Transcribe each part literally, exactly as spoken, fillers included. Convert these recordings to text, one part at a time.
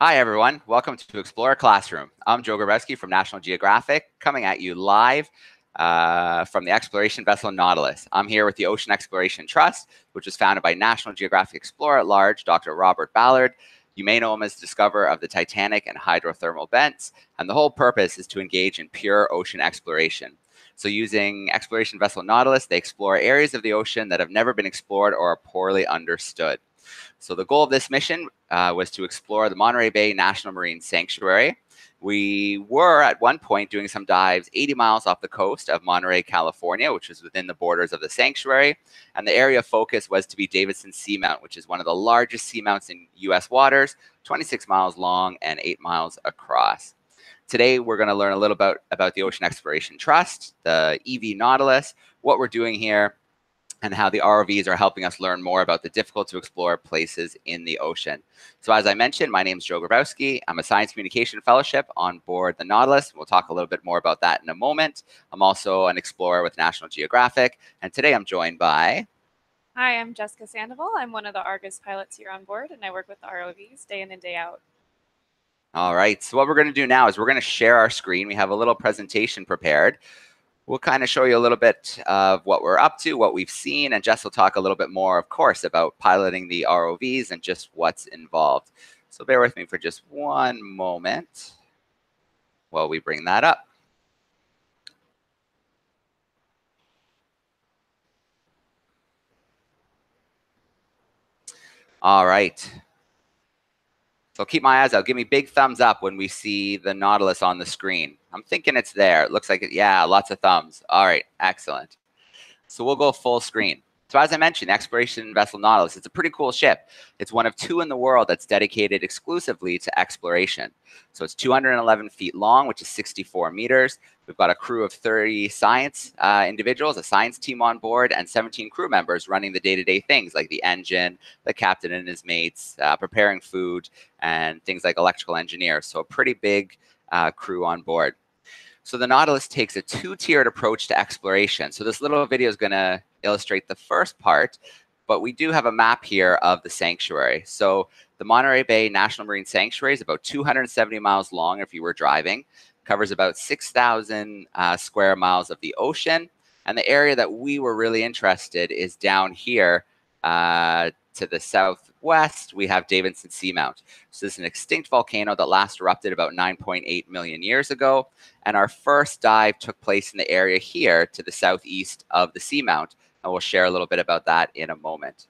Hi, everyone. Welcome to Explorer Classroom. I'm Joe Grubowski from National Geographic, coming at you live uh, from the Exploration Vessel Nautilus. I'm here with the Ocean Exploration Trust, which was founded by National Geographic Explorer at Large, Doctor Robert Ballard. You may know him as discoverer of the Titanic and hydrothermal vents, and the whole purpose is to engage in pure ocean exploration. So using Exploration Vessel Nautilus, they explore areas of the ocean that have never been explored or are poorly understood. So the goal of this mission uh, was to explore the Monterey Bay National Marine Sanctuary. We were at one point doing some dives eighty miles off the coast of Monterey, California, which was within the borders of the sanctuary. And the area of focus was to be Davidson Seamount, which is one of the largest seamounts in U S waters, twenty-six miles long and eight miles across. Today, we're going to learn a little about, about the Ocean Exploration Trust, the E V Nautilus, what we're doing here, and how the R O Vs are helping us learn more about the difficult to explore places in the ocean. So as I mentioned, my name is Joe Grubowski. I'm a science communication fellowship on board the Nautilus. We'll talk a little bit more about that in a moment. I'm also an explorer with National Geographic. And today I'm joined by... Hi, I'm Jessica Sandoval. I'm one of the Argus pilots here on board, and I work with the R O Vs day in and day out. All right, so what we're going to do now is we're going to share our screen. We have a little presentation prepared. We'll kind of show you a little bit of what we're up to, what we've seen, and Jess will talk a little bit more, of course, about piloting the R O Vs and just what's involved. So bear with me for just one moment while we bring that up. All right. So keep my eyes out. Give me big thumbs up when we see the Nautilus on the screen. I'm thinking it's there. It looks like it. Yeah, lots of thumbs. All right, excellent. So we'll go full screen. So as I mentioned, Exploration Vessel Nautilus, it's a pretty cool ship. It's one of two in the world that's dedicated exclusively to exploration. So it's two hundred eleven feet long, which is sixty-four meters. We've got a crew of thirty science uh, individuals, a science team on board, and seventeen crew members running the day-to-day things like the engine, the captain and his mates, uh, preparing food, and things like electrical engineers. So a pretty big uh, crew on board. So the Nautilus takes a two-tiered approach to exploration. So this little video is going to illustrate the first part, but we do have a map here of the sanctuary. So the Monterey Bay National Marine Sanctuary is about two hundred seventy miles long if you were driving, covers about six thousand uh, square miles of the ocean. And the area that we were really interested is down here uh, to the southwest, we have Davidson Seamount. So this is an extinct volcano that last erupted about nine point eight million years ago. And our first dive took place in the area here to the southeast of the Seamount. And we'll share a little bit about that in a moment.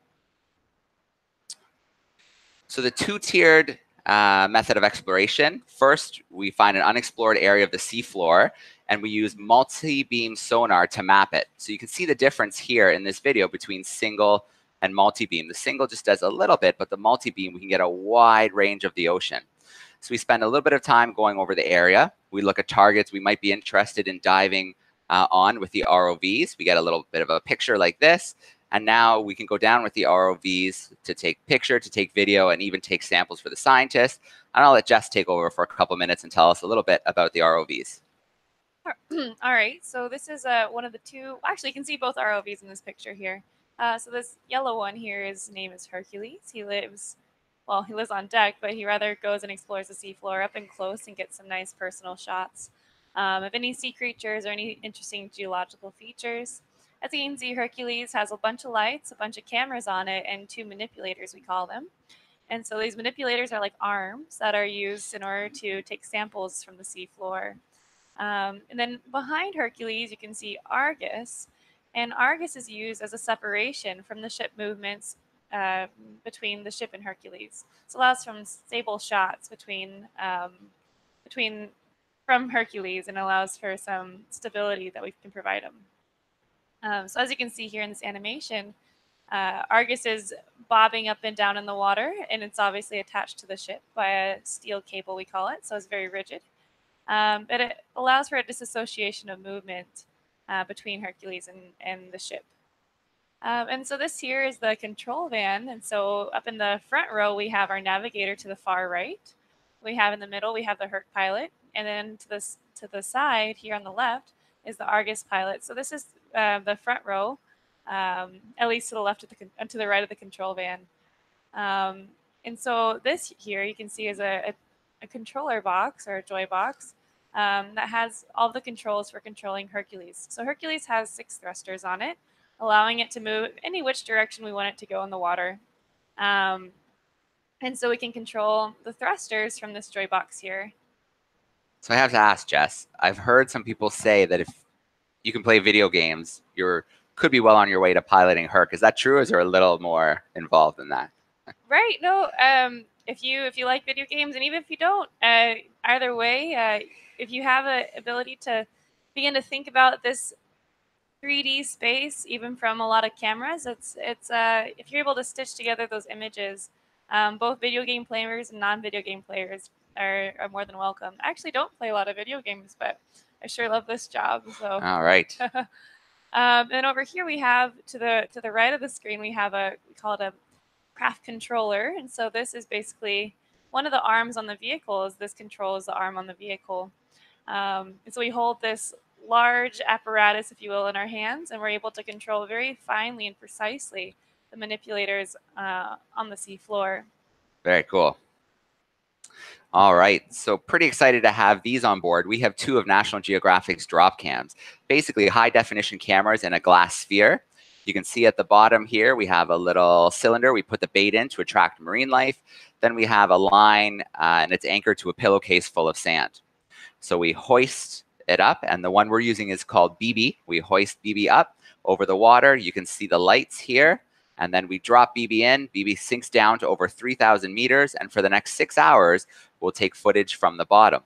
So the two-tiered uh, method of exploration. First, we find an unexplored area of the seafloor, and we use multi-beam sonar to map it. So you can see the difference here in this video between single and multi-beam. The single just does a little bit, but the multi-beam, we can get a wide range of the ocean. So we spend a little bit of time going over the area. We look at targets we might be interested in diving uh, on with the R O Vs. We get a little bit of a picture like this. And now we can go down with the R O Vs to take picture, to take video, and even take samples for the scientists. And I'll let Jess take over for a couple minutes and tell us a little bit about the R O Vs. All right, so this is uh, one of the two, actually you can see both R O Vs in this picture here. Uh, so this yellow one here, his name is Hercules. He lives, well, he lives on deck, but he rather goes and explores the seafloor up and close and gets some nice personal shots um, of any sea creatures or any interesting geological features. As you can see, Hercules has a bunch of lights, a bunch of cameras on it, and two manipulators, we call them. And so these manipulators are like arms that are used in order to take samples from the seafloor. Um, and then behind Hercules, you can see Argus. And Argus is used as a separation from the ship movements uh, between the ship and Hercules. So allows from stable shots between, um, between from Hercules and allows for some stability that we can provide them. Um, so as you can see here in this animation, uh, Argus is bobbing up and down in the water, and it's obviously attached to the ship by a steel cable, we call it. So it's very rigid, um, but it allows for a disassociation of movement Uh, between Hercules and, and the ship. Um, and so this here is the control van. And so up in the front row, we have our navigator to the far right. We have in the middle, we have the Herc pilot. And then to the, to the side here on the left is the Argus pilot. So this is uh, the front row, um, at least to the left of the, to the right of the control van. Um, And so this here you can see is a, a, a controller box or a joy box um, that has all the controls for controlling Hercules. So Hercules has six thrusters on it, allowing it to move any which direction we want it to go in the water. Um, and so we can control the thrusters from this joy box here. So I have to ask, Jess, I've heard some people say that if you can play video games, you're could be well on your way to piloting Herc. Is that true, or is there a little more involved than that? Right. No. Um, if you if you like video games, and even if you don't, uh, either way, uh, if you have an ability to begin to think about this three D space, even from a lot of cameras, it's it's uh, if you're able to stitch together those images, um, both video game players and non-video game players are, are more than welcome. I actually don't play a lot of video games, but I sure love this job. So. All right. Um, and over here we have, to the to the right of the screen, we have a, we call it a craft controller. And so this is basically one of the arms on the vehicle. Is this controls the arm on the vehicle. Um, and so we hold this large apparatus, if you will, in our hands, and we're able to control very finely and precisely the manipulators uh, on the sea floor. Very cool. All right, so pretty excited to have these on board. We have two of National Geographic's drop cams, basically high-definition cameras in a glass sphere. You can see at the bottom here, we have a little cylinder. We put the bait in to attract marine life. Then we have a line, uh, and it's anchored to a pillowcase full of sand. So we hoist it up, and the one we're using is called B B. We hoist B B up over the water. You can see the lights here. And then we drop B B in. B B sinks down to over three thousand meters. And for the next six hours, we'll take footage from the bottom.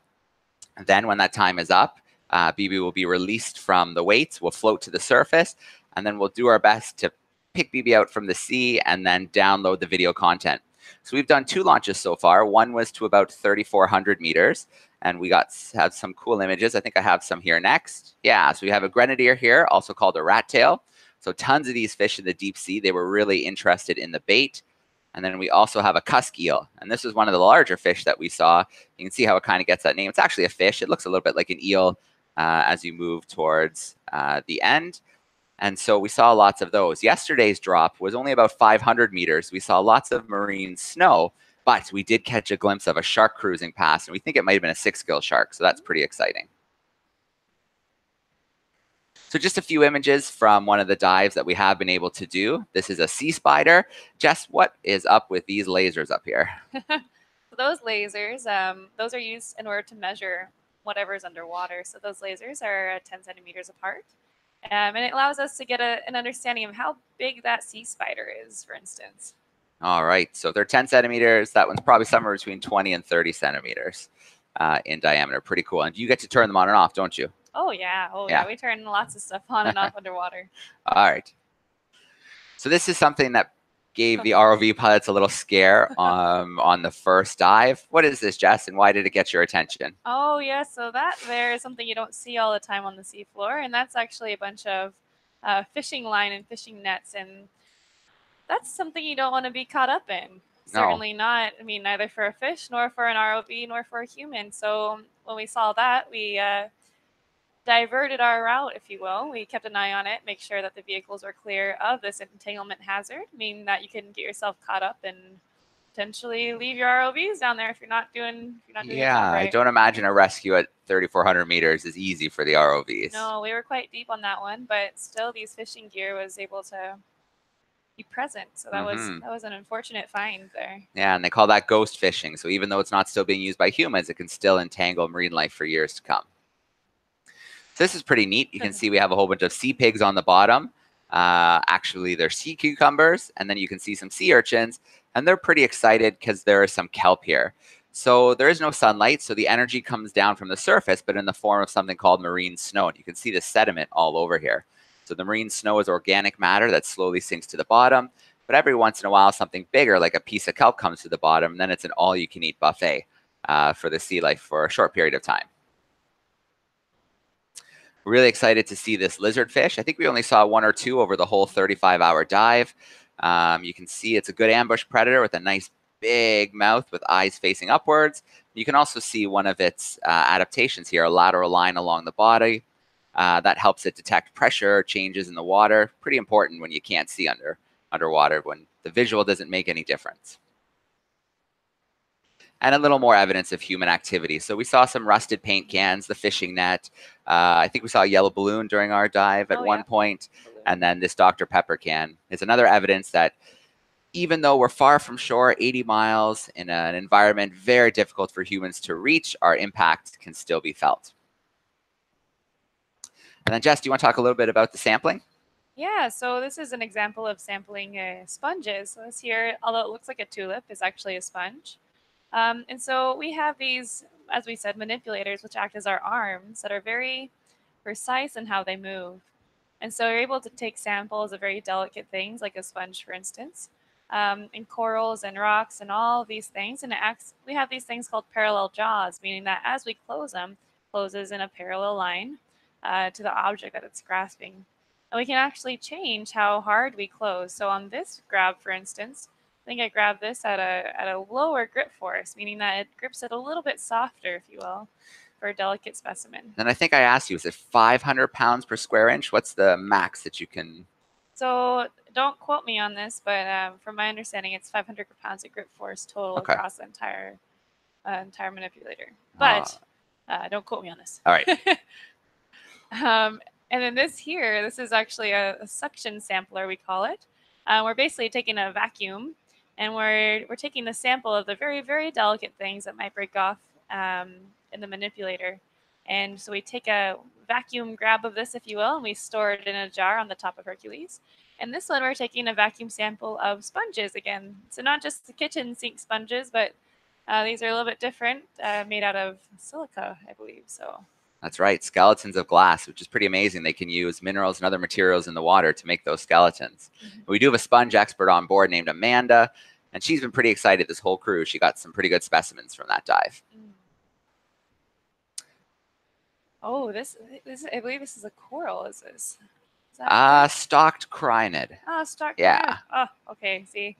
And then when that time is up, uh, B B will be released from the weights. We'll float to the surface. And then we'll do our best to pick B B out from the sea and then download the video content. So we've done two launches so far. One was to about thirty-four hundred meters. And we got have some cool images. I think I have some here next. Yeah, so we have a grenadier here, also called a rat tail. So tons of these fish in the deep sea, they were really interested in the bait. And then we also have a cusk eel. And this is one of the larger fish that we saw. You can see how it kind of gets that name. It's actually a fish. It looks a little bit like an eel uh, as you move towards uh, the end. And so we saw lots of those. Yesterday's drop was only about five hundred meters. We saw lots of marine snow, but we did catch a glimpse of a shark cruising past. And we think it might have been a six-gill shark. So that's pretty exciting. So just a few images from one of the dives that we have been able to do. This is a sea spider. Jess, what is up with these lasers up here? Those lasers, um, those are used in order to measure whatever's underwater. So those lasers are uh, ten centimeters apart. Um, and it allows us to get a, an understanding of how big that sea spider is, for instance. All right, so if they're ten centimeters, that one's probably somewhere between twenty and thirty centimeters uh, in diameter. Pretty cool. And you get to turn them on and off, don't you? Oh, yeah. Oh, yeah. yeah. We turn lots of stuff on and off underwater. All right. So this is something that gave the R O V pilots a little scare um, on the first dive. What is this, Jess, and why did it get your attention? Oh, yeah. So that there is something you don't see all the time on the seafloor, and that's actually a bunch of uh, fishing line and fishing nets, and that's something you don't want to be caught up in. No. Certainly not. I mean, neither for a fish, nor for an R O V, nor for a human. So when we saw that, we... Uh, diverted our route, if you will. We kept an eye on it, make sure that the vehicles were clear of this entanglement hazard, meaning that you couldn't get yourself caught up and potentially leave your R O Vs down there if you're not doing, if you're not doing yeah, right. I don't imagine a rescue at thirty-four hundred meters is easy for the R O Vs. No, we were quite deep on that one, but still these fishing gear was able to be present. So that mm-hmm. was that was an unfortunate find there. Yeah, and they call that ghost fishing. So even though it's not still being used by humans, it can still entangle marine life for years to come. This is pretty neat. You can see we have a whole bunch of sea pigs on the bottom. Uh, actually, they're sea cucumbers. And then you can see some sea urchins. And they're pretty excited because there is some kelp here. So there is no sunlight. So the energy comes down from the surface, but in the form of something called marine snow. And you can see the sediment all over here. So the marine snow is organic matter that slowly sinks to the bottom. But every once in a while, something bigger, like a piece of kelp, comes to the bottom. And then it's an all-you-can-eat buffet uh, for the sea life for a short period of time. Really excited to see this lizardfish. I think we only saw one or two over the whole thirty-five hour dive. Um, you can see it's a good ambush predator with a nice big mouth with eyes facing upwards. You can also see one of its uh, adaptations here, a lateral line along the body. Uh, that helps it detect pressure changes in the water. Pretty important when you can't see under underwater, when the visual doesn't make any difference. and a little more evidence of human activity. So we saw some rusted paint cans, the fishing net. Uh, I think we saw a yellow balloon during our dive at oh, one yeah. point. And then this Doctor Pepper can is another evidence that even though we're far from shore, eighty miles, in an environment very difficult for humans to reach, our impact can still be felt. And then Jess, do you want to talk a little bit about the sampling? Yeah, so this is an example of sampling uh, sponges. So this here, although it looks like a tulip, is actually a sponge. Um, and so we have these, as we said, manipulators, which act as our arms that are very precise in how they move. And so you're able to take samples of very delicate things, like a sponge, for instance, um, and corals and rocks and all these things. And it acts, we have these things called parallel jaws, meaning that as we close them, it closes in a parallel line uh, to the object that it's grasping. And we can actually change how hard we close. So on this grab, for instance, I think I grabbed this at a, at a lower grip force, meaning that it grips it a little bit softer, if you will, for a delicate specimen. And I think I asked you, is it five hundred pounds per square inch? What's the max that you can? So don't quote me on this, but um, from my understanding, it's five hundred pounds of grip force total okay. across the entire, uh, entire manipulator. But uh. Uh, don't quote me on this. All right. um, And then this here, this is actually a, a suction sampler, we call it. Uh, we're basically taking a vacuum, and we're, we're taking the sample of the very, very delicate things that might break off um, in the manipulator. And so we take a vacuum grab of this, if you will, and we store it in a jar on the top of Hercules. And this one, we're taking a vacuum sample of sponges again. So not just the kitchen sink sponges, but uh, these are a little bit different, uh, made out of silica, I believe, so. That's right, skeletons of glass, which is pretty amazing. They can use minerals and other materials in the water to make those skeletons. Mm-hmm. We do have a sponge expert on board named Amanda, and she's been pretty excited this whole cruise. She got some pretty good specimens from that dive. Oh, this, this I believe this is a coral, is this? Is that uh, stalked crinoid. Oh, stalked yeah. crinoid. Oh, okay, see.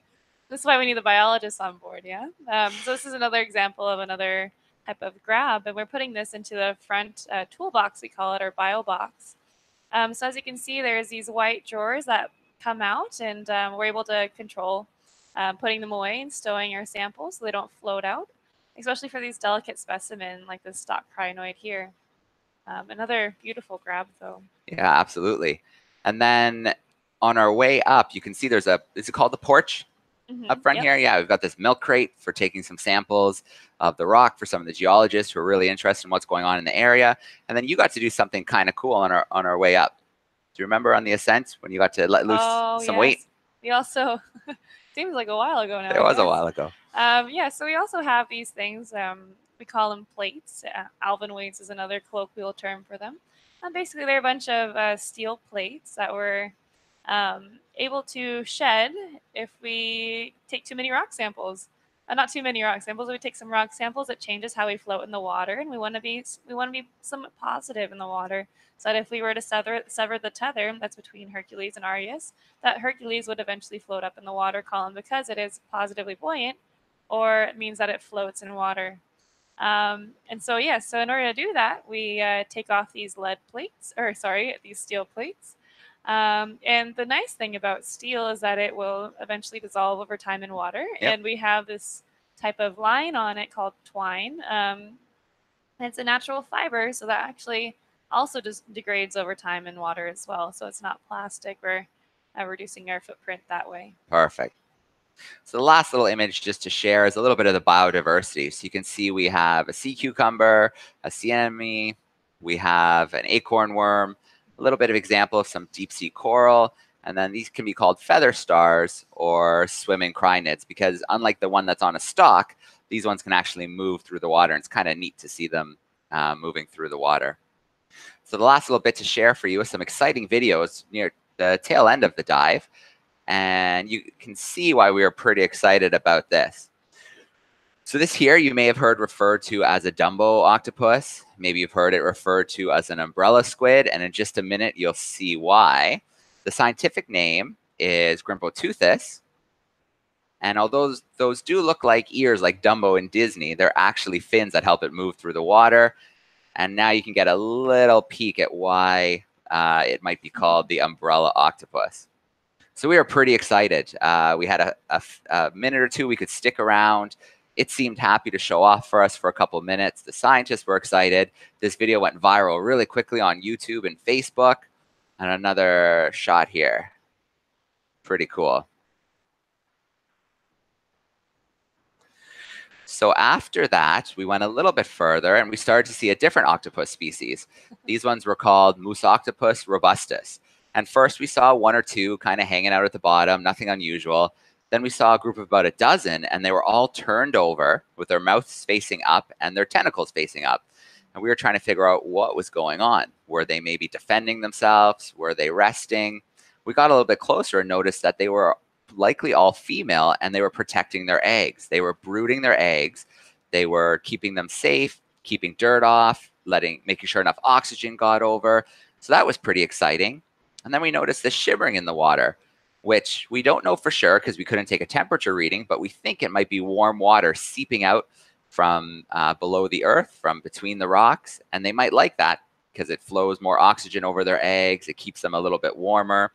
This is why we need the biologists on board, yeah? Um, so this is another example of another type of grab, and we're putting this into the front uh, toolbox, we call it, or bio box. Um, so as you can see, there's these white drawers that come out, and um, we're able to control uh, putting them away and stowing our samples so they don't float out, especially for these delicate specimens like this stock crinoid here. Um, another beautiful grab, though. Yeah, absolutely. And then on our way up, you can see there's a, is it called the porch? Mm-hmm. Up front yep. here, yeah, we've got this milk crate for taking some samples of the rock for some of the geologists who are really interested in what's going on in the area. And then you got to do something kind of cool on our on our way up. Do you remember on the ascent when you got to let loose oh, some yes. weight? We also seems like a while ago now. It was a while ago. Um, yeah, so we also have these things. Um, we call them plates. Uh, alvinoids is another colloquial term for them. And basically, they're a bunch of uh, steel plates that were Um, able to shed if we take too many rock samples. Uh, not too many rock samples. If we take some rock samples, it changes how we float in the water, and we want to be we want to be somewhat positive in the water. So that if we were to sever sever the tether that's between Hercules and Argus, that Hercules would eventually float up in the water column because it is positively buoyant, or it means that it floats in water. Um, and so yeah, so in order to do that, we uh, take off these lead plates, or sorry, these steel plates. Um, and the nice thing about steel is that it will eventually dissolve over time in water. Yep. And we have this type of line on it called twine. Um, it's a natural fiber, so that actually also just degrades over time in water as well. So it's not plastic. We're uh, reducing our footprint that way. Perfect. So the last little image just to share is a little bit of the biodiversity. So you can see we have a sea cucumber, a sea anemone, we have an acorn worm, a little bit of example of some deep sea coral, and then these can be called feather stars or swimming crinoids because unlike the one that's on a stalk, these ones can actually move through the water, and it's kind of neat to see them uh, moving through the water. So the last little bit to share for you is some exciting videos near the tail end of the dive, and you can see why we are pretty excited about this. So this here you may have heard referred to as a Dumbo octopus. Maybe you've heard it referred to as an umbrella squid, and in just a minute you'll see why. The scientific name is Grimpoteuthis, and although those, those do look like ears like Dumbo in Disney, they're actually fins that help it move through the water. And now you can get a little peek at why uh, it might be called the umbrella octopus. So we are pretty excited. Uh, we had a, a, a minute or two we could stick around. It seemed happy to show off for us for a couple minutes. The scientists were excited. This video went viral really quickly on YouTube and Facebook. And another shot here. Pretty cool. So after that, we went a little bit further and we started to see a different octopus species. These ones were called Muusoctopus robustus. And first we saw one or two kind of hanging out at the bottom, nothing unusual. Then we saw a group of about a dozen, and they were all turned over with their mouths facing up and their tentacles facing up. And we were trying to figure out what was going on. Were they maybe defending themselves? Were they resting? We got a little bit closer and noticed that they were likely all female, and they were protecting their eggs. They were brooding their eggs. They were keeping them safe, keeping dirt off, letting, making sure enough oxygen got over. So that was pretty exciting. And then we noticed the shivering in the water, which we don't know for sure because we couldn't take a temperature reading, but we think it might be warm water seeping out from uh, below the earth, from between the rocks. And they might like that because it flows more oxygen over their eggs. It keeps them a little bit warmer.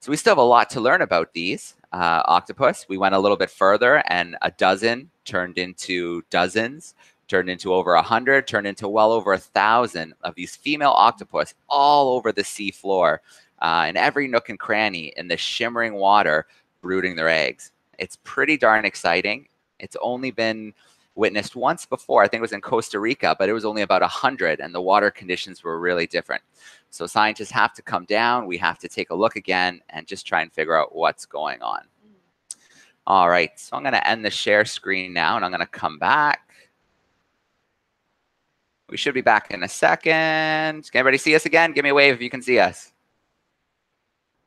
So we still have a lot to learn about these uh, octopus. We went a little bit further, and a dozen turned into dozens, turned into over a hundred, turned into well over a thousand of these female octopus all over the sea floor, uh, in every nook and cranny in the shimmering water, brooding their eggs. It's pretty darn exciting. It's only been witnessed once before. I think it was in Costa Rica, but it was only about a hundred, and the water conditions were really different. So scientists have to come down. We have to take a look again and just try and figure out what's going on. All right, so I'm going to end the share screen now, and I'm going to come back. We should be back in a second. Can everybody see us again? Give me a wave if you can see us.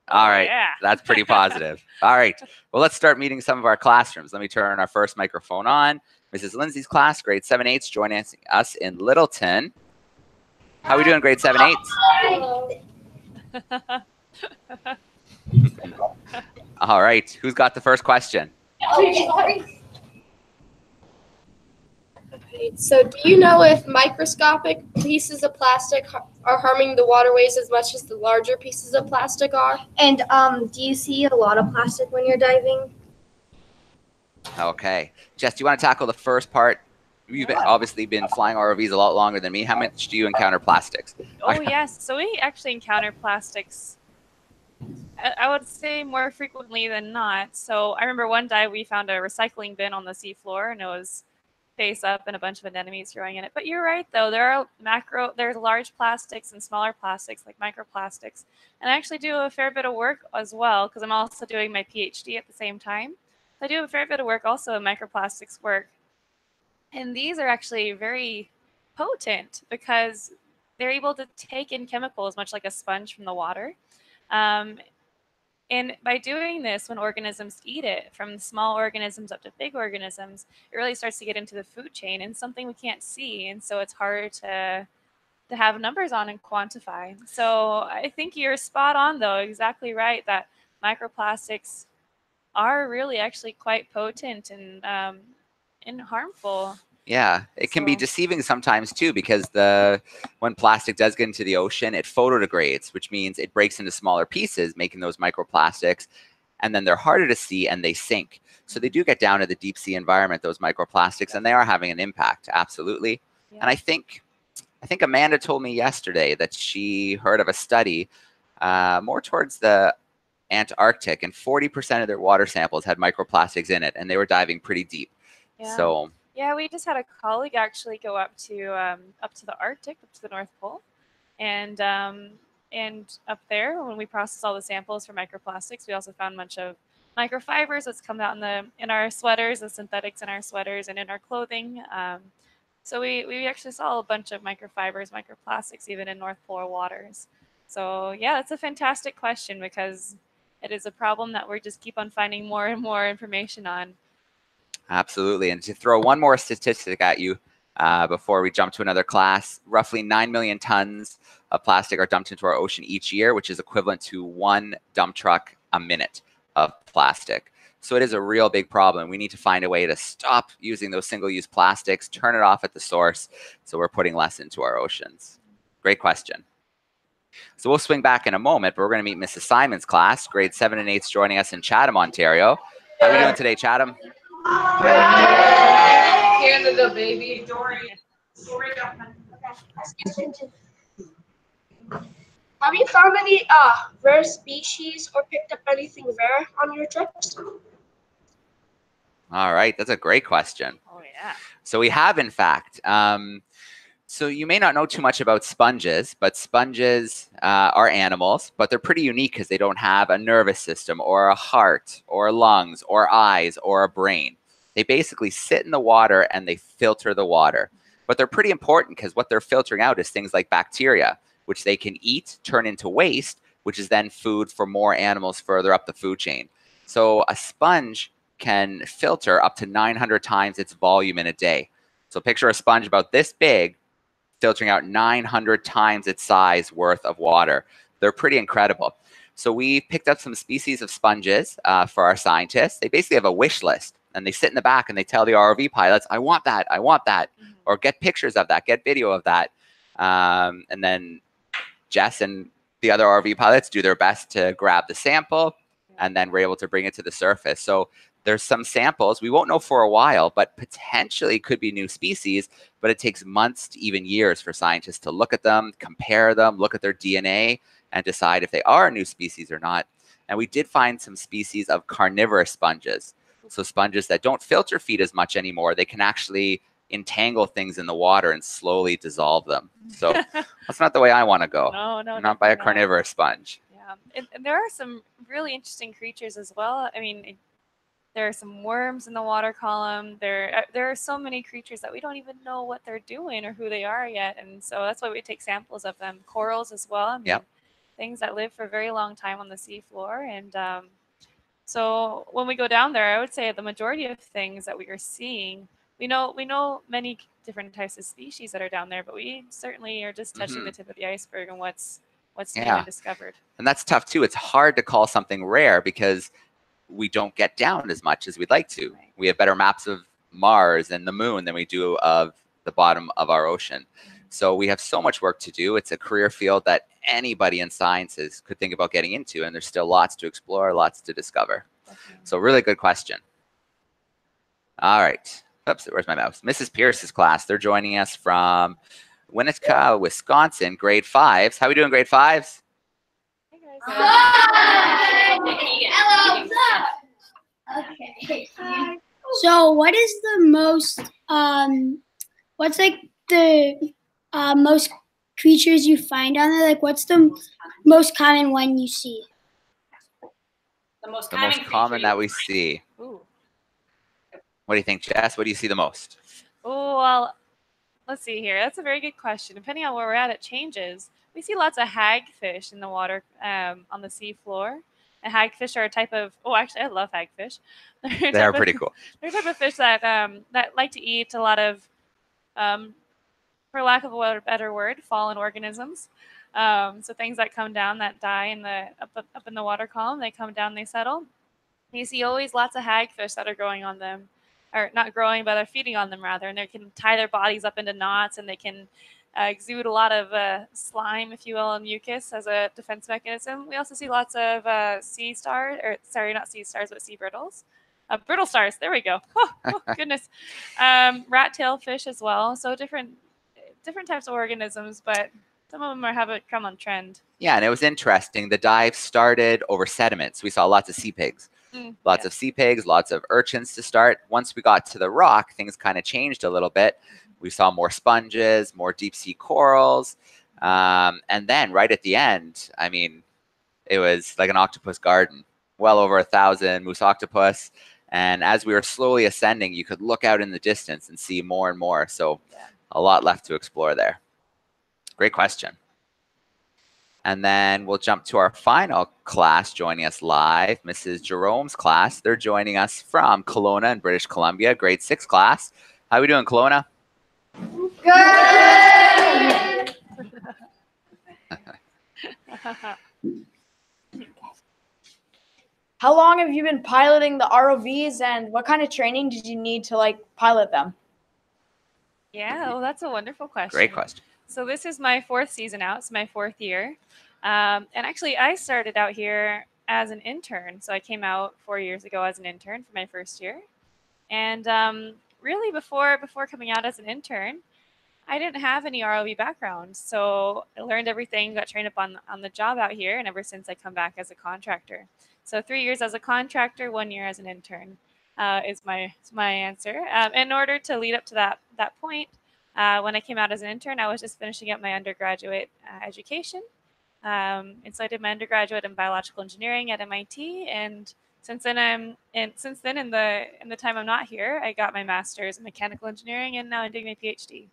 All right, yeah. That's pretty positive. All right, well, let's start meeting some of our classrooms. Let me turn our first microphone on. Missus Lindsay's class, grade seven eights, joining us in Littleton. How are we doing, grade seven eights? All right, who's got the first question? So do you know if microscopic pieces of plastic are harming the waterways as much as the larger pieces of plastic are? And um, do you see a lot of plastic when you're diving? Okay. Jess, do you want to tackle the first part? You've been, obviously been flying R O Vs a lot longer than me. How much do you encounter plastics? Oh, yes. So we actually encounter plastics, I would say, more frequently than not. So I remember one dive we found a recycling bin on the seafloor, and it was face up and a bunch of anemones growing in it. But you're right, though. There are macro, there's large plastics and smaller plastics, like microplastics. And I actually do a fair bit of work as well, because I'm also doing my PhD at the same time. I do a fair bit of work also in microplastics work. And these are actually very potent because they're able to take in chemicals, much like a sponge, from the water. Um, and by doing this, when organisms eat it, from small organisms up to big organisms, it really starts to get into the food chain, and something we can't see. And so it's hard to, to have numbers on and quantify. So I think you're spot on, though, exactly right, that microplastics are really actually quite potent and um, and harmful. Yeah, it can so. be deceiving sometimes too, because the when plastic does get into the ocean, it photodegrades, which means it breaks into smaller pieces, making those microplastics, and then they're harder to see and they sink. So they do get down to the deep sea environment, those microplastics, and they are having an impact, absolutely. Yeah. And I think I think Amanda told me yesterday that she heard of a study uh, more towards the Antarctic, and forty percent of their water samples had microplastics in it, and they were diving pretty deep. Yeah. So yeah, we just had a colleague actually go up to um, up to the Arctic, up to the North Pole, and um, and up there, when we processed all the samples for microplastics, we also found a bunch of microfibers that's come out in the in our sweaters, the synthetics in our sweaters, and in our clothing. Um, so we we actually saw a bunch of microfibers, microplastics, even in North Pole waters. So yeah, that's a fantastic question, because it is a problem that we just keep on finding more and more information on. Absolutely. And to throw one more statistic at you uh, before we jump to another class, roughly nine million tons of plastic are dumped into our ocean each year, which is equivalent to one dump truck a minute of plastic. So it is a real big problem. We need to find a way to stop using those single-use plastics, turn it off at the source, so we're putting less into our oceans. Great question. So we'll swing back in a moment, but we're going to meet Missus Simon's class, grade seven and eights, joining us in Chatham, Ontario. How are we doing today, Chatham? Canada, baby. Dory. Have you found any uh, rare species or picked up anything rare on your trips? All right, that's a great question. Oh, yeah. So we have, in fact. Um, so you may not know too much about sponges, but sponges uh, are animals, but they're pretty unique because they don't have a nervous system or a heart or lungs or eyes or a brain. They basically sit in the water and they filter the water. But they're pretty important because what they're filtering out is things like bacteria, which they can eat, turn into waste, which is then food for more animals further up the food chain. So a sponge can filter up to nine hundred times its volume in a day. So picture a sponge about this big, filtering out nine hundred times its size worth of water. They're pretty incredible. So we picked up some species of sponges uh, for our scientists. They basically have a wish list, and they sit in the back and they tell the R O V pilots, I want that, I want that, mm-hmm. or get pictures of that, get video of that. Um, and then Jess and the other R O V pilots do their best to grab the sample, and then we're able to bring it to the surface. So there's some samples we won't know for a while, but potentially could be new species, but it takes months to even years for scientists to look at them, compare them, look at their D N A, and decide if they are a new species or not. And we did find some species of carnivorous sponges. So sponges that don't filter feed as much anymore, they can actually entangle things in the water and slowly dissolve them. So that's not the way I want to go. No, no, not by a carnivorous sponge. Yeah, and, and there are some really interesting creatures as well. I mean, it, there are some worms in the water column. There, there are so many creatures that we don't even know what they're doing or who they are yet. And so that's why we take samples of them. Corals as well. I mean, yep. Things that live for a very long time on the seafloor. And um, so when we go down there, I would say the majority of things that we are seeing. We know we know many different types of species that are down there, but we certainly are just touching mm-hmm. the tip of the iceberg and what's what's yeah. being discovered. And that's tough too. It's hard to call something rare because we don't get down as much as we'd like to. Right. We have better maps of Mars and the moon than we do of the bottom of our ocean. Mm-hmm. So we have so much work to do. It's a career field that anybody in sciences could think about getting into, and there's still lots to explore, lots to discover. Okay. So really good question. All right. Oops, where's my mouse? Missus Pierce's class. They're joining us from Winnetka, Wisconsin, grade fives. How are we doing, grade fives? Hey guys. Hi. Hello. Okay. Hi. So, what is the most? Um, what's like the uh, most creatures you find down there? Like, what's the most common one you see? The most common, the most common that we see. Ooh. What do you think, Jess? What do you see the most? Oh, well, let's see here. That's a very good question. Depending on where we're at, it changes. We see lots of hagfish in the water um, on the seafloor. And hagfish are a type of, oh, actually, I love hagfish. They're they are pretty of, cool. They're a type of fish that, um, that like to eat a lot of, um, for lack of a better word, fallen organisms. Um, so things that come down that die in the up, up in the water column, they come down, they settle. And you see always lots of hagfish that are growing on them. Or not growing, but they're feeding on them rather, and they can tie their bodies up into knots, and they can uh, exude a lot of uh, slime, if you will, and mucus as a defense mechanism. We also see lots of uh, sea stars, or sorry, not sea stars, but sea brittles, uh, brittle stars. There we go. Oh, oh goodness, um, rat tail fish as well. So different, different types of organisms, but some of them are have it come on trend. Yeah, and it was interesting. The dive started over sediments. We saw lots of sea pigs. Mm, lots yeah. of sea pigs, lots of urchins to start. Once we got to the rock, things kind of changed a little bit. We saw more sponges, more deep sea corals. Um, and then right at the end, I mean, it was like an octopus garden, well over a thousand Muusoctopus. And as we were slowly ascending, you could look out in the distance and see more and more. So yeah. a lot left to explore there. Great question. And then we'll jump to our final class joining us live, Missus Jerome's class. They're joining us from Kelowna in British Columbia, grade six class. How are we doing, Kelowna? Good! How long have you been piloting the R O Vs, and what kind of training did you need to like pilot them? Yeah, well, that's a wonderful question. Great question. So this is my fourth season out. It's my fourth year. Um, and actually, I started out here as an intern. So I came out four years ago as an intern for my first year. And um, really before before coming out as an intern, I didn't have any R O V background. So I learned everything, got trained up on, on the job out here, and ever since I come back as a contractor. So three years as a contractor, one year as an intern uh, is my is my answer. Um, in order to lead up to that, that point, uh, when I came out as an intern, I was just finishing up my undergraduate uh, education. Um, and so I did my undergraduate in biological engineering at M I T, and since then I'm and since then in the in the time I'm not here, I got my master's in mechanical engineering, and now I'm doing my PhD.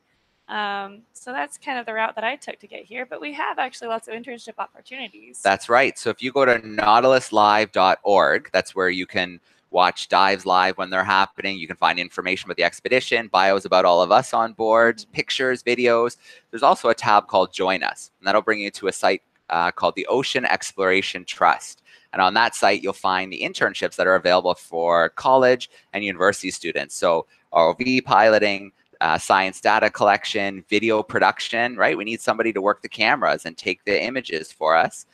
Um, so that's kind of the route that I took to get here, but we have actually lots of internship opportunities. That's right. So if you go to nautilus live dot org, that's where you can watch dives live when they're happening. You can find information about the expedition, bios about all of us on board, pictures, videos. There's also a tab called Join Us, and that'll bring you to a site uh, called the Ocean Exploration Trust. And on that site, you'll find the internships that are available for college and university students. So R O V piloting, Uh, science data collection, video production, right? We need somebody to work the cameras and take the images for us.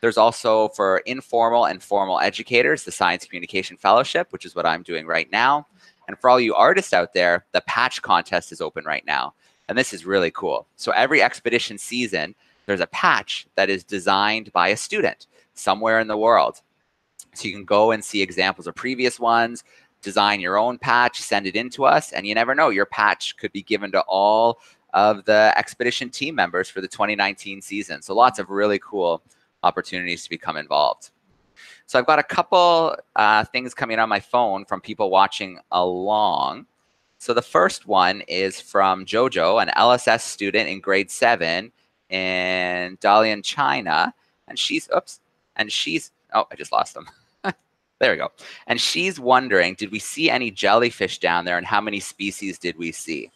There's also for informal and formal educators, the Science Communication Fellowship, which is what I'm doing right now. And for all you artists out there, the patch contest is open right now. And this is really cool. So every expedition season, there's a patch that is designed by a student somewhere in the world. So you can go and see examples of previous ones, design your own patch, send it in to us, and you never know, your patch could be given to all of the expedition team members for the twenty nineteen season. So lots of really cool opportunities to become involved. So I've got a couple uh, things coming on my phone from people watching along. So the first one is from Jojo, an L S S student in grade seven in Dalian, China, and she's, oops, and she's, oh, I just lost them. There we go. And she's wondering, did we see any jellyfish down there, and how many species did we see?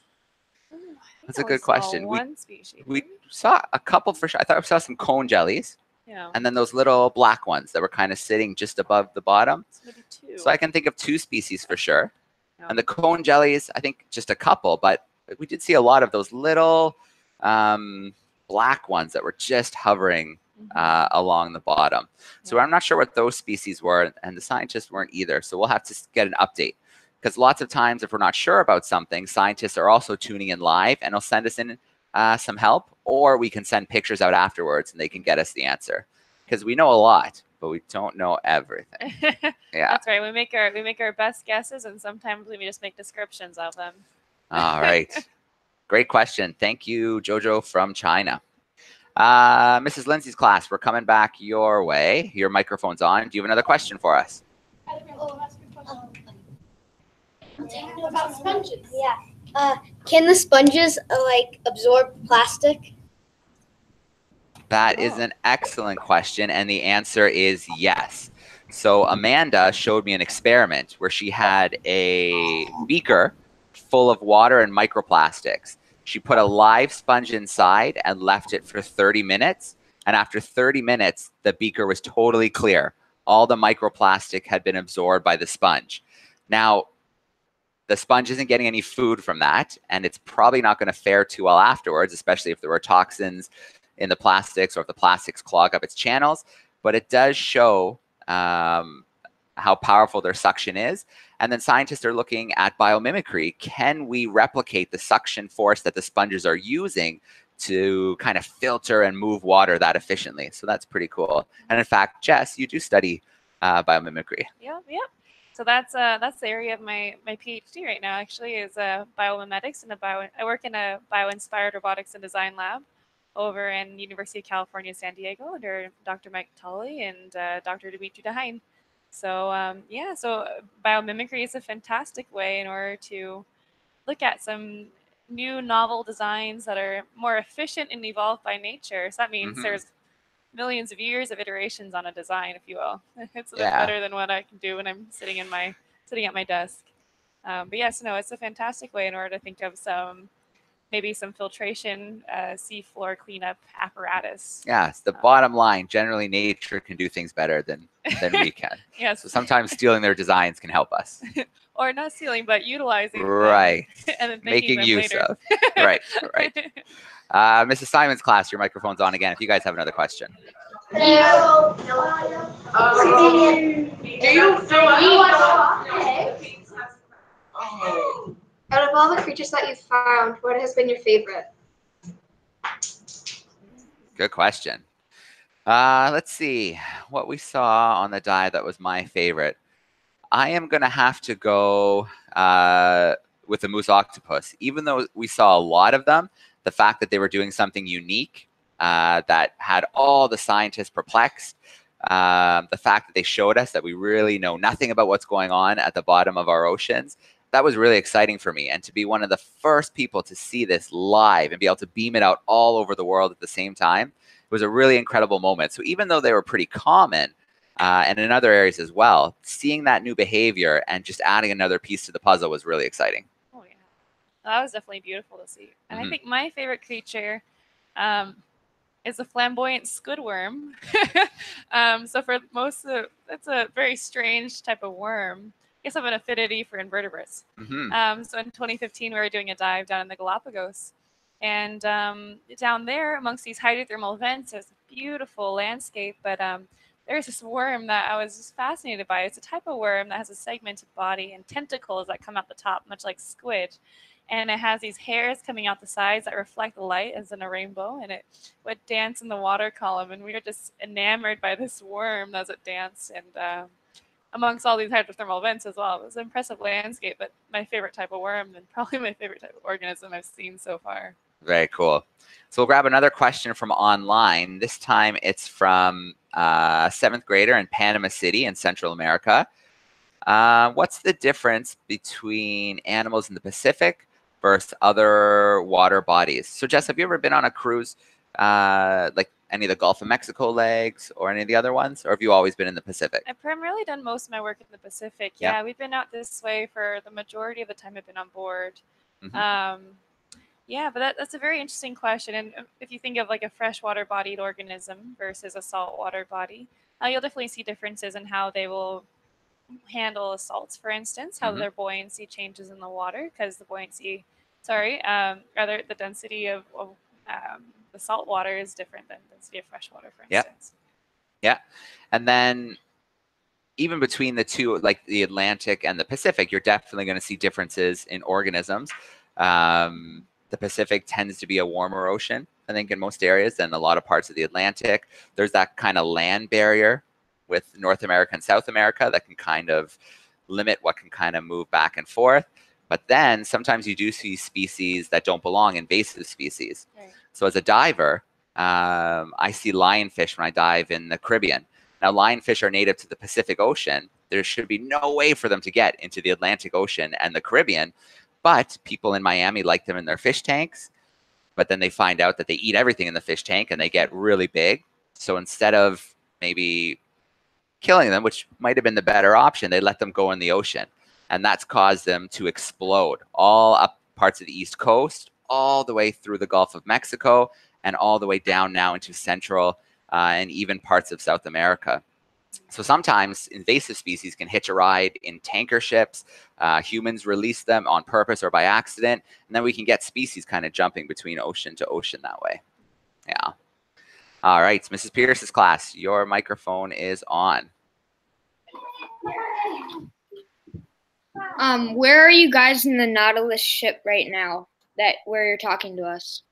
Ooh, That's a good question. One we, species. we saw a couple for sure. I thought we saw some cone jellies. Yeah. And then those little black ones that were kind of sitting just above the bottom. So maybe two. So I can think of two species for sure. Yeah. And the cone jellies, I think just a couple, but we did see a lot of those little um, black ones that were just hovering Uh, along the bottom. So I'm not sure what those species were, and the scientists weren't either. So we'll have to get an update, because lots of times if we're not sure about something, scientists are also tuning in live, and they'll send us in uh, some help, or we can send pictures out afterwards and they can get us the answer, because we know a lot, but we don't know everything. Yeah, that's right. We make our we make our best guesses, and sometimes we just make descriptions of them. All right. Great question. Thank you, Jojo from China. Uh, Missus Lindsay's class, we're coming back your way. Your microphone's on. Do you have another question for us? Oh, that's a good question. About sponges. Yeah. Uh, can the sponges uh, like absorb plastic? That oh. is an excellent question, and the answer is yes. So Amanda showed me an experiment where she had a beaker full of water and microplastics. She put a live sponge inside and left it for thirty minutes. And after thirty minutes, the beaker was totally clear. All the microplastic had been absorbed by the sponge. Now, the sponge isn't getting any food from that, and it's probably not going to fare too well afterwards, especially if there were toxins in the plastics or if the plastics clog up its channels. But it does show um, how powerful their suction is. And then scientists are looking at biomimicry. Can we replicate the suction force that the sponges are using to kind of filter and move water that efficiently? So that's pretty cool. And in fact, Jess, you do study uh, biomimicry. Yeah, yeah. So that's uh, that's the area of my my PhD right now. Actually, is uh, biomimetics and a bio. I work in a bio-inspired robotics and design lab over in University of California, San Diego, under Doctor Mike Tolley and uh, Doctor Dimitri DeHeyn. So um, yeah, so biomimicry is a fantastic way in order to look at some new novel designs that are more efficient and evolved by nature. So that means mm-hmm. there's millions of years of iterations on a design, if you will. It's a yeah. lot better than what I can do when I'm sitting in my sitting at my desk. Um, but yes, no, it's a fantastic way in order to think of some maybe some filtration, uh, seafloor cleanup apparatus. Yes, the um, bottom line, generally nature can do things better than, than we can. Yes. So sometimes stealing their designs can help us. Or not stealing, but utilizing. Right. And then making them use later. of. Right, right. Uh, Missus Simon's class, your microphone's on again if you guys have another question. Hello. Hello. Um, do you, do you watch all the creatures that you've found, what has been your favorite? Good question. Uh, let's see what we saw on the dive that was my favorite. I am going to have to go uh, with the Muusoctopus. Even though we saw a lot of them, the fact that they were doing something unique uh, that had all the scientists perplexed, um, the fact that they showed us that we really know nothing about what's going on at the bottom of our oceans, that was really exciting for me. And to be one of the first people to see this live and be able to beam it out all over the world at the same time, it was a really incredible moment. So even though they were pretty common, Uh, and in other areas as well, seeing that new behavior and just adding another piece to the puzzle was really exciting. Oh, yeah. That was definitely beautiful to see. And mm-hmm. I think my favorite creature um, is a flamboyant squid worm. um, so for most of the, that's a very strange type of worm. I guess I have an affinity for invertebrates. Mm-hmm. um, so in twenty fifteen, we were doing a dive down in the Galapagos. And um, down there, amongst these hydrothermal vents, there's a beautiful landscape, but um, there's this worm that I was just fascinated by. It's a type of worm that has a segmented body and tentacles that come out the top, much like squid. And it has these hairs coming out the sides that reflect the light as in a rainbow, and it would dance in the water column. And we were just enamored by this worm as it danced, and uh, amongst all these hydrothermal vents as well. It was an impressive landscape, but my favorite type of worm and probably my favorite type of organism I've seen so far. Very cool. So we'll grab another question from online. This time it's from a seventh grader in Panama City in Central America. Uh, what's the difference between animals in the Pacific versus other water bodies? So Jess, have you ever been on a cruise, uh, like any of the Gulf of Mexico legs or any of the other ones? Or have you always been in the Pacific? I've primarily done most of my work in the Pacific. Yeah, yeah we've been out this way for the majority of the time I've been on board. Mm-hmm. Um, Yeah, but that, that's a very interesting question. And if you think of like a freshwater-bodied organism versus a saltwater body, uh, you'll definitely see differences in how they will handle salts, for instance, how mm-hmm. their buoyancy changes in the water because the buoyancy, sorry, um, rather the density of, of um, the salt water is different than the density of freshwater, for instance. Yeah, yeah. And then even between the two, like the Atlantic and the Pacific, you're definitely going to see differences in organisms. Um, The Pacific tends to be a warmer ocean, I think, in most areas than a lot of parts of the Atlantic. There's that kind of land barrier with North America and South America that can kind of limit what can kind of move back and forth. But then sometimes you do see species that don't belong, invasive species. Right. So as a diver, um, I see lionfish when I dive in the Caribbean. Now, lionfish are native to the Pacific Ocean. There should be no way for them to get into the Atlantic Ocean and the Caribbean. But people in Miami like them in their fish tanks, but then they find out that they eat everything in the fish tank and they get really big. So instead of maybe killing them, which might have been the better option, they let them go in the ocean. And that's caused them to explode all up parts of the East Coast, all the way through the Gulf of Mexico, and all the way down now into Central uh, and even parts of South America. So sometimes invasive species can hitch a ride in tanker ships. Uh, humans release them on purpose or by accident. And then we can get species kind of jumping between ocean to ocean that way. Yeah. All right. Missus Pierce's class, your microphone is on. Um, where are you guys in the Nautilus ship right now that where you're talking to us?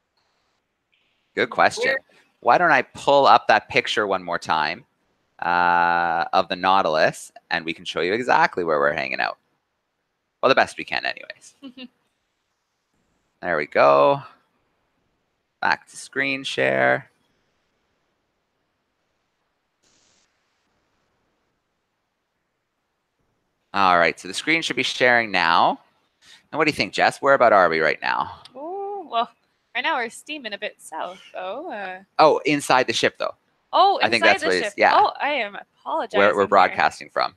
Good question. Why don't I pull up that picture one more time? Uh, of the Nautilus, and we can show you exactly where we're hanging out. Well, the best we can anyways. There we go. Back to screen share. All right, so the screen should be sharing now. And what do you think, Jess? Where about are we right now? Oh, well, right now we're steaming a bit south, though. Uh... Oh, inside the ship, though. Oh, I think that's the what ship. It is. Yeah. Oh, I am apologizing. Where we're broadcasting here.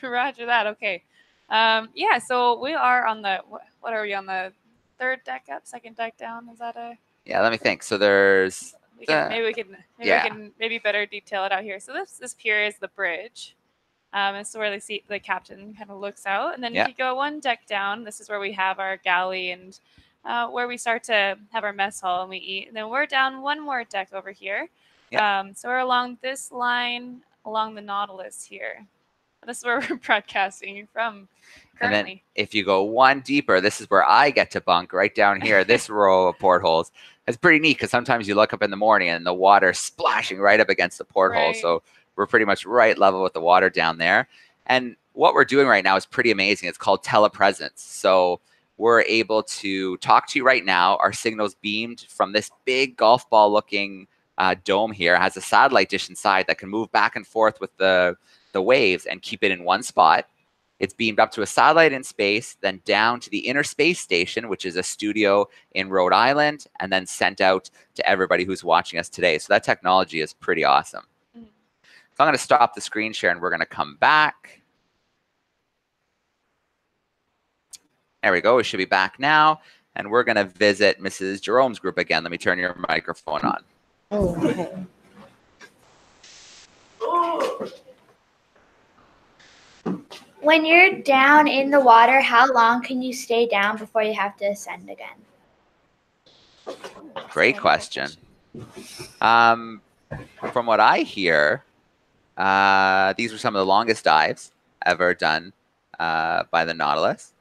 From. Roger that. Okay. Um, yeah. So we are on the. What, what are we on the third deck up? Second deck down? Is that a? Yeah. Let me think. So there's. We the, can, maybe we can. Maybe yeah. we can maybe better detail it out here. So this this pier is the bridge. Um, it's where the seat, the captain kind of looks out, and then yeah. if you go one deck down, this is where we have our galley and uh, where we start to have our mess hall and we eat. And then we're down one more deck over here. Yep. Um, so we're along this line, along the Nautilus here. This is where we're broadcasting from. Currently. And then if you go one deeper, this is where I get to bunk right down here, this row of portholes. It's pretty neat because sometimes you look up in the morning and the water's splashing right up against the porthole. Right. So we're pretty much right level with the water down there. And what we're doing right now is pretty amazing. It's called telepresence. So we're able to talk to you right now. Our signal's beamed from this big golf ball looking uh, dome here. It has a satellite dish inside that can move back and forth with the, the waves and keep it in one spot. It's beamed up to a satellite in space, then down to the Inner Space Station, which is a studio in Rhode Island, and then sent out to everybody who's watching us today. So that technology is pretty awesome. Mm-hmm. So I'm going to stop the screen share and we're going to come back. There we go. We should be back now. And we're going to visit Missus Jerome's group again. Let me turn your microphone on. Oh, okay. Oh. When you're down in the water, how long can you stay down before you have to ascend again? Great question. Um, from what I hear, uh, these were some of the longest dives ever done uh, by the Nautilus.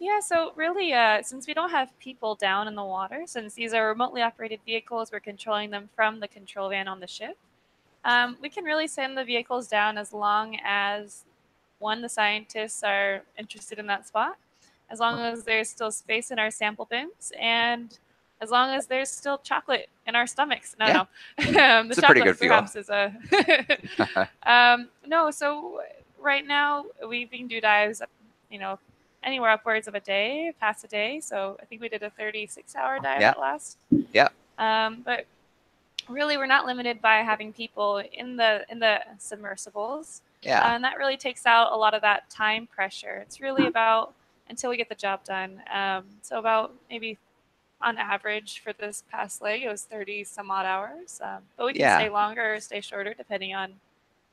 Yeah, so really, uh, since we don't have people down in the water, since these are remotely operated vehicles, we're controlling them from the control van on the ship. Um, we can really send the vehicles down as long as one, the scientists are interested in that spot, as long as there's still space in our sample bins, and as long as there's still chocolate in our stomachs. No, yeah. no. um, the it's chocolate a pretty good perhaps feel. Is a... um, no, so right now, we can do dives, you know, anywhere upwards of a day, past a day. So I think we did a thirty-six hour dive yeah. at last. Yeah. Um, but really, we're not limited by having people in the in the submersibles. Yeah. Uh, and that really takes out a lot of that time pressure. It's really about until we get the job done. Um, so about maybe on average for this past leg, it was thirty some odd hours. Um, but we can yeah. stay longer or stay shorter depending on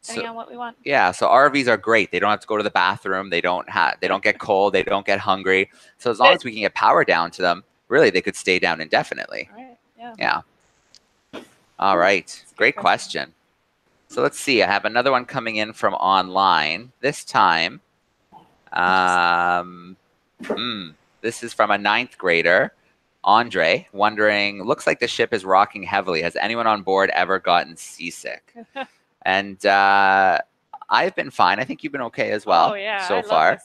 depending so, on what we want. Yeah. So R Vs are great. They don't have to go to the bathroom. They don't have. They don't get cold. They don't get hungry. So as long as we can get power down to them, really they could stay down indefinitely. All right. Yeah. Yeah. All right. Great question. question. So let's see. I have another one coming in from online. This time, um, mm, this is from a ninth grader, Andre, wondering, looks like the ship is rocking heavily. Has anyone on board ever gotten seasick? and uh, I've been fine. I think you've been okay as well oh, yeah, so I far.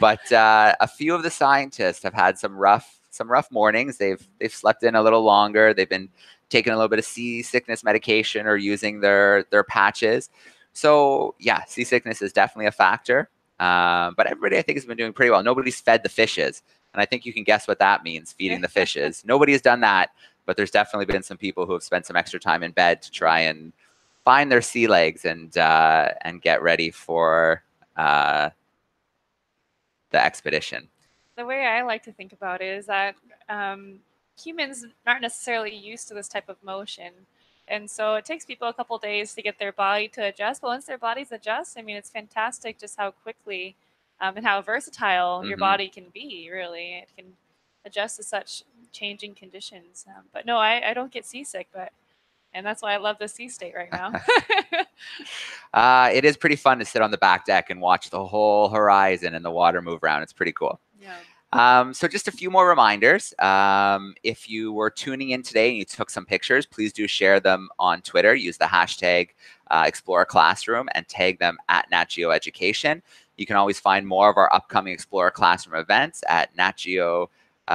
but uh, a few of the scientists have had some rough some rough mornings. They've, they've slept in a little longer. They've been taking a little bit of seasickness medication or using their, their patches. So yeah, seasickness is definitely a factor. Um, but everybody I think has been doing pretty well. Nobody's fed the fishes. And I think you can guess what that means, feeding the fishes. Nobody has done that, but there's definitely been some people who have spent some extra time in bed to try and find their sea legs and, uh, and get ready for uh, the expedition. The way I like to think about it is that um, humans aren't necessarily used to this type of motion. And so it takes people a couple days to get their body to adjust. But once their bodies adjust, I mean, it's fantastic just how quickly um, and how versatile mm-hmm. your body can be, really. It can adjust to such changing conditions. Um, but no, I, I don't get seasick, but and that's why I love the sea state right now. uh, it is pretty fun to sit on the back deck and watch the whole horizon and the water move around. It's pretty cool. Yeah. Um, so just a few more reminders. Um, if you were tuning in today and you took some pictures, please do share them on Twitter. Use the hashtag uh, Explorer Classroom and tag them at Nat Geo Education. You can always find more of our upcoming Explorer Classroom events at NatGeo uh,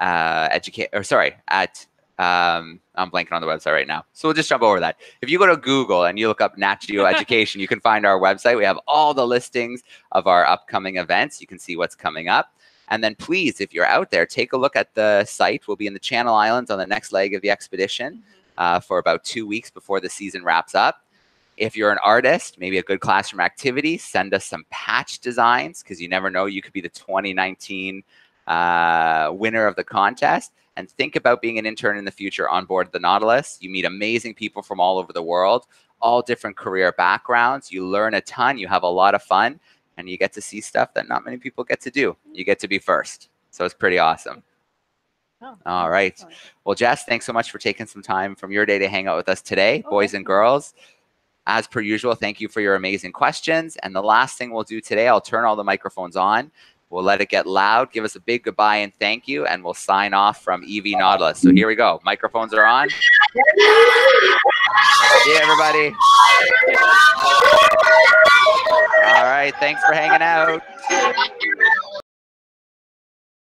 uh, Educate, or sorry, at um, I'm blanking on the website right now. So we'll just jump over that. If you go to Google and you look up Nat Geo Education, you can find our website. We have all the listings of our upcoming events. You can see what's coming up. And then please, if you're out there, take a look at the site. We'll be in the Channel Islands on the next leg of the expedition uh, for about two weeks before the season wraps up. If you're an artist, maybe a good classroom activity, send us some patch designs because you never know, you could be the twenty nineteen uh, winner of the contest. And think about being an intern in the future on board the Nautilus. You meet amazing people from all over the world, all different career backgrounds. You learn a ton, you have a lot of fun, and you get to see stuff that not many people get to do. You get to be first. So it's pretty awesome. Oh, all right. Well, Jess, thanks so much for taking some time from your day to hang out with us today, oh, boys and girls. As per usual, thank you for your amazing questions. And the last thing we'll do today, I'll turn all the microphones on. We'll let it get loud. Give us a big goodbye and thank you. And we'll sign off from E V Nautilus. So here we go. Microphones are on. See you, everybody. All right. Thanks for hanging out.